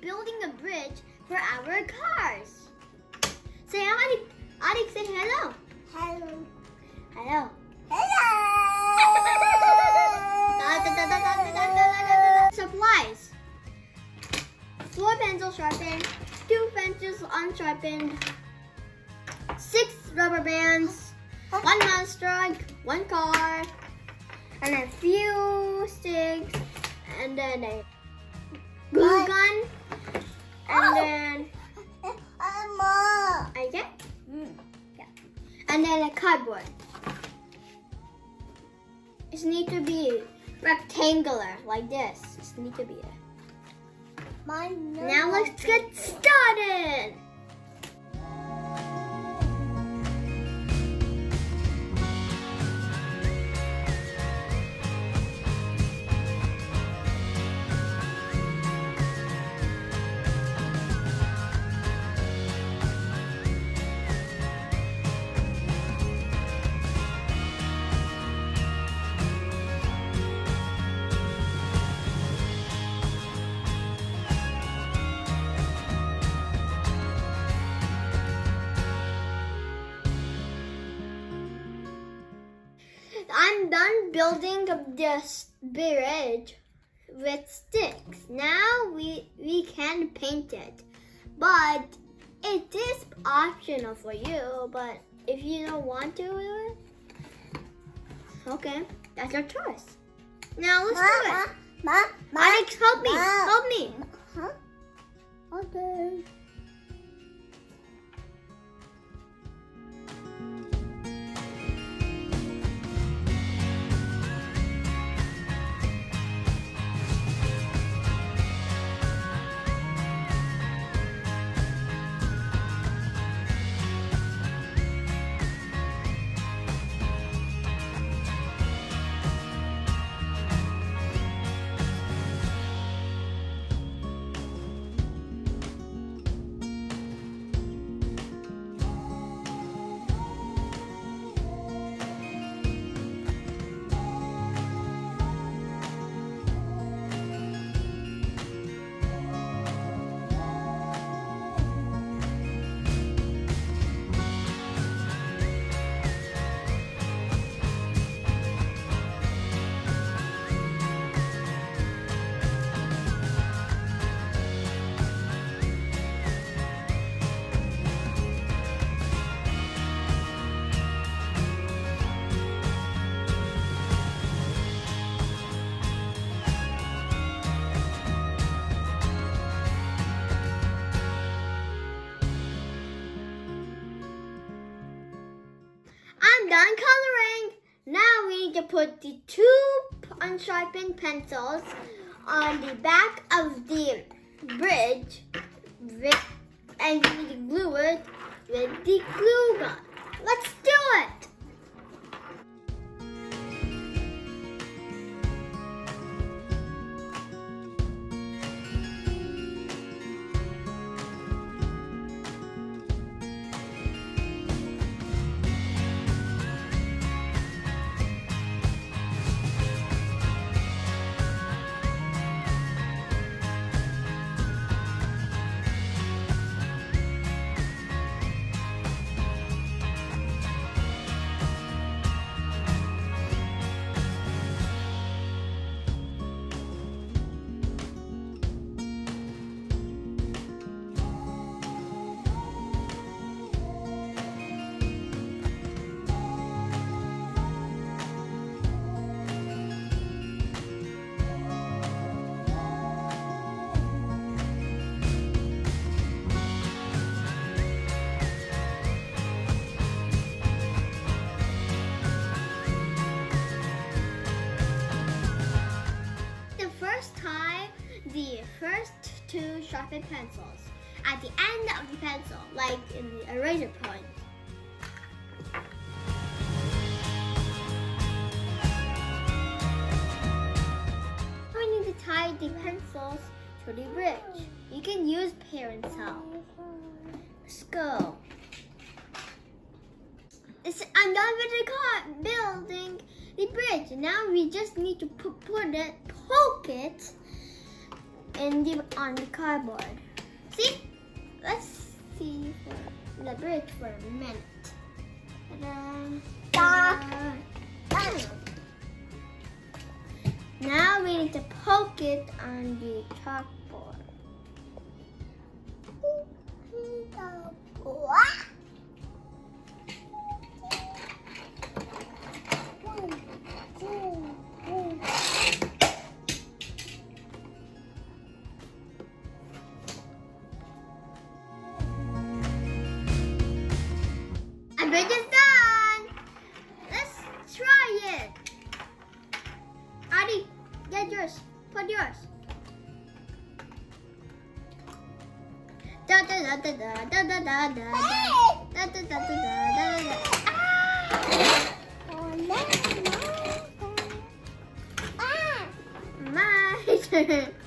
building a bridge for our cars. Say hi, Arik. Arik, say hello. Hello. Hello. Hello. Supplies. 4 pencils sharpened, 2 pencils unsharpened, 6 rubber bands, 1 mouse strike, 1 car, and a few sticks, and then a glue gun, and then okay? Yeah. And then a cardboard. It needs to be rectangular like this. It needs to be a Now let's get started! I'm done building this bridge with sticks. Now we can paint it, but it is optional for you, but if you don't want to do it, okay, that's your choice. Now let's do it. Alex, help me, help me. Huh? Okay. Done coloring. Now we need to put the 2 unsharpened pencils on the back of the bridge, and we need to glue it with the glue gun. Let's do it. Two sharpened pencils at the end of the pencil, like in the eraser point. We need to tie the pencils to the bridge. You can use parents' help. Let's go. I'm done with the car building the bridge. Now we just need to put it, poke it on the cardboard. See? Let's see if we elaborate for a minute. Now we need to poke it on the chalkboard. And we're just done. Let's try it. Adi, get yours. Put yours. Da da da da da da da da da da da da da da. Oh, my.